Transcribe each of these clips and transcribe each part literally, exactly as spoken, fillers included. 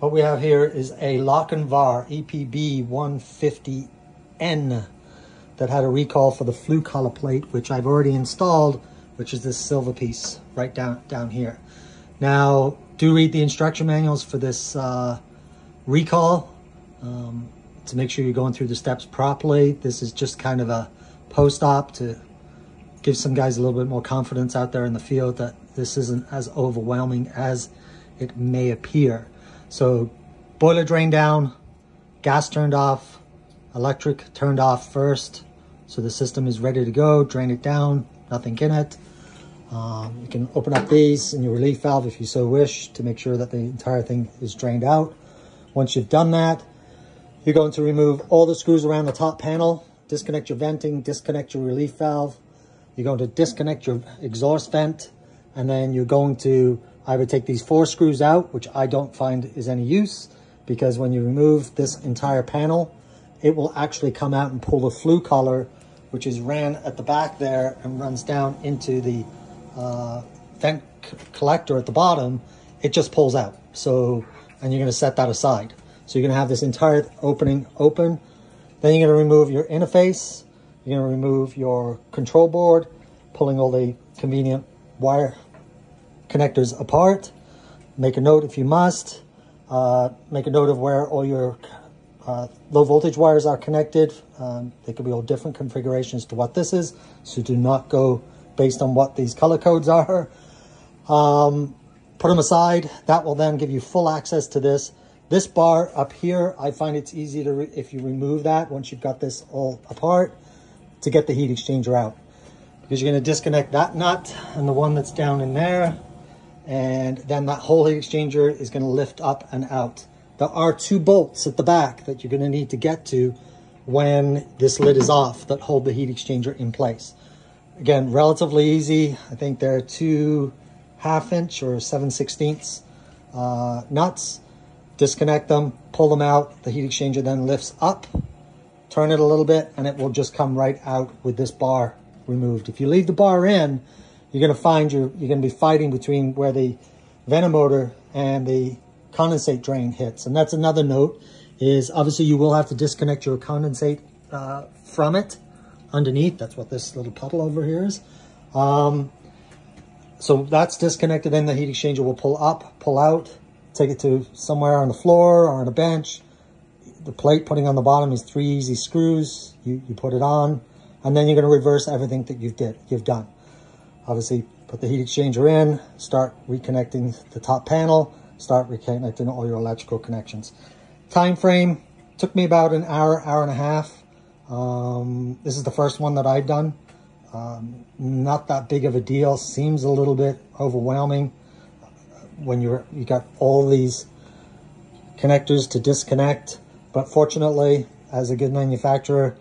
What we have here is a Lochinvar E P B one fifty N that had a recall for the flue collar plate, which I've already installed, which is this silver piece right down, down here. Now, do read the instruction manuals for this uh, recall um, to make sure you're going through the steps properly. This is just kind of a post-op to give some guys a little bit more confidence out there in the field that this isn't as overwhelming as it may appear. So boiler drain down, gas turned off, electric turned off first. So the system is ready to go, drain it down, nothing in it. Um, you can open up these in your relief valve if you so wish to make sure that the entire thing is drained out. Once you've done that, you're going to remove all the screws around the top panel, disconnect your venting, disconnect your relief valve. You're going to disconnect your exhaust vent, and then you're going to either take these four screws out, which I don't find is any use, because when you remove this entire panel, it will actually come out and pull the flue collar, which is ran at the back there and runs down into the uh, vent collector at the bottom. It just pulls out. So, and you're gonna set that aside. So you're gonna have this entire opening open. Then you're gonna remove your interface. You're gonna remove your control board, pulling all the convenient wire connectors apart. Make a note if you must. Uh, make a note of where all your uh, low voltage wires are connected. Um, they could be all different configurations to what this is, so do not go based on what these color codes are. Um, put them aside. That will then give you full access to this. This bar up here, I find it's easy to, re if you remove that, once you've got this all apart, to get the heat exchanger out. Because you're gonna disconnect that nut and the one that's down in there. And then that whole heat exchanger is going to lift up and out. There are two bolts at the back that you're going to need to get to when this lid is off that hold the heat exchanger in place. Again, relatively easy. I think there are two half inch or seven sixteenths uh, nuts. Disconnect them, pull them out. The heat exchanger then lifts up, turn it a little bit, and it will just come right out with this bar removed. If you leave the bar in, you're going to find you're, you're going to be fighting between where the ventimotor and the condensate drain hits. And that's another note, is obviously you will have to disconnect your condensate uh, from it underneath. That's what this little puddle over here is. Um, so that's disconnected, and the heat exchanger will pull up, pull out, take it to somewhere on the floor or on a bench. The plate putting on the bottom is three easy screws. You, you put it on, and then you're going to reverse everything that you've did, you've done. Obviously, put the heat exchanger in, start reconnecting the top panel, start reconnecting all your electrical connections. Time frame took me about an hour, hour and a half. Um, this is the first one that I've done. Um, not that big of a deal. Seems a little bit overwhelming when you're you got all these connectors to disconnect. But fortunately, as a good manufacturer,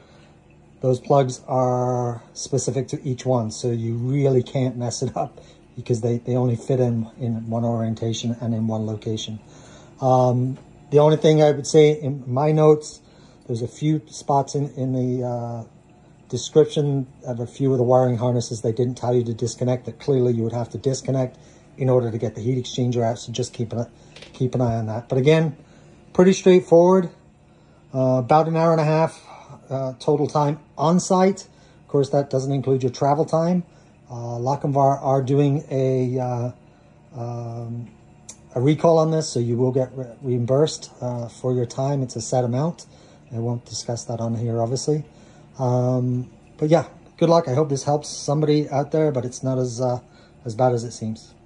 those plugs are specific to each one, so you really can't mess it up because they, they only fit in, in one orientation and in one location. Um, the only thing I would say in my notes, there's a few spots in, in the uh, description of a few of the wiring harnesses they didn't tell you to disconnect, that clearly you would have to disconnect in order to get the heat exchanger out, so just keep an, keep an eye on that. But again, pretty straightforward, uh, about an hour and a half, Uh, total time on site. Of course, that doesn't include your travel time. Uh, Lochinvar are doing a uh, um, a recall on this, so you will get re reimbursed uh, for your time. It's a set amount. I won't discuss that on here, obviously. Um, but yeah, good luck. I hope this helps somebody out there, but it's not as uh, as bad as it seems.